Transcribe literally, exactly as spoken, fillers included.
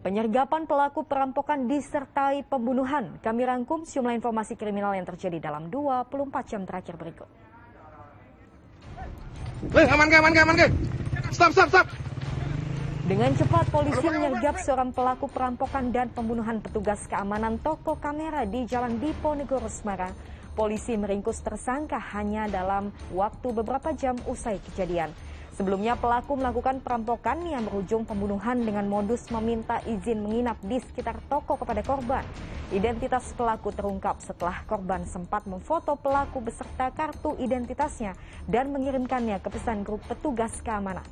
Penyergapan pelaku perampokan disertai pembunuhan. Kami rangkum sejumlah informasi kriminal yang terjadi dalam dua puluh empat jam terakhir berikut. Eh, aman, aman, aman, aman. Stop, stop, stop. Dengan cepat polisi menyergap seorang pelaku perampokan dan pembunuhan petugas keamanan toko kamera di Jalan Diponegoro, Semarang. Polisi meringkus tersangka hanya dalam waktu beberapa jam usai kejadian. Sebelumnya pelaku melakukan perampokan yang berujung pembunuhan dengan modus meminta izin menginap di sekitar toko kepada korban. Identitas pelaku terungkap setelah korban sempat memfoto pelaku beserta kartu identitasnya dan mengirimkannya ke pesan grup petugas keamanan.